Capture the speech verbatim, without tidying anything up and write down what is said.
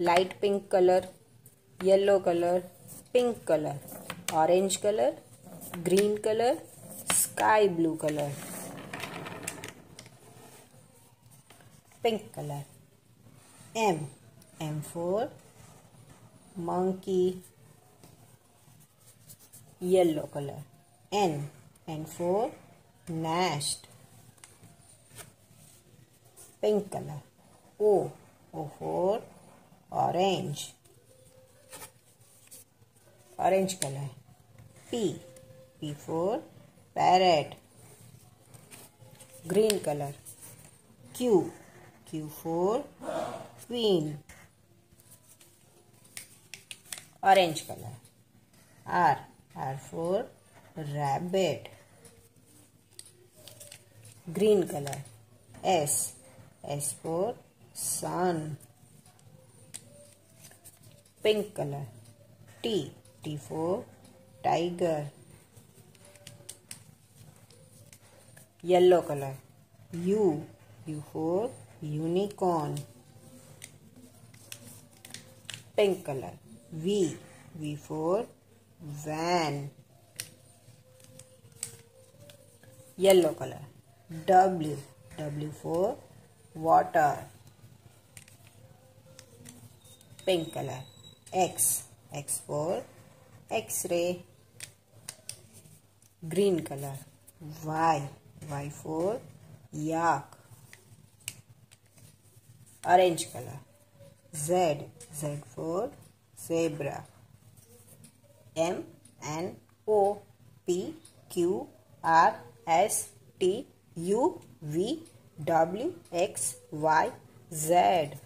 Light pink colour, yellow colour, pink colour, orange colour, green colour, sky blue colour, pink colour. M, M for monkey, yellow color. N, N for nest, pink color. O, O for orange, orange color. P, P for parrot, green color. Q, Q for queen, orange color. R, R for rabbit, green color. S, S for sun, pink color. T, T for tiger, yellow color. U, U for unicorn, pink color. V, V for van, yellow color. W, W for water, pink color. X, X for X-ray, green color. Y, Y for yak, orange color. Z, Z for zebra. M, N, O, P, Q, R, S, T, U, V, W, X, Y, Z.